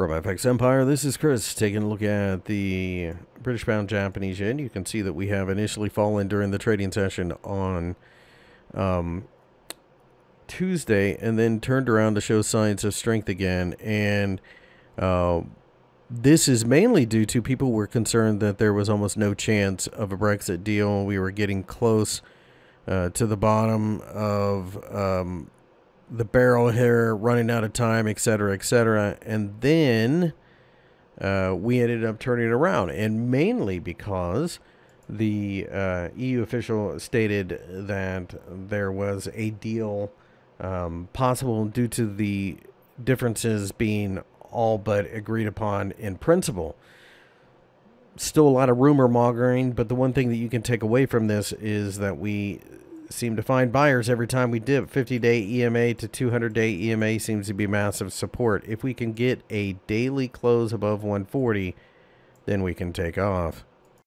From FX Empire, this is Chris taking a look at the British pound Japanese yen. You can see that we have initially fallen during the trading session on Tuesday and then turned around to show signs of strength again. And this is mainly due to people were concerned that there was almost no chance of a Brexit deal. We were getting close to the bottom of the barrel here, running out of time, etc., etc. And then we ended up turning it around, and mainly because the EU official stated that there was a deal possible due to the differences being all but agreed upon in principle. Still a lot of rumor mongering, but the one thing that you can take away from this is that we seem to find buyers every time we dip. 50-day EMA to 200-day EMA seems to be massive support. If we can get a daily close above 140, then we can take off.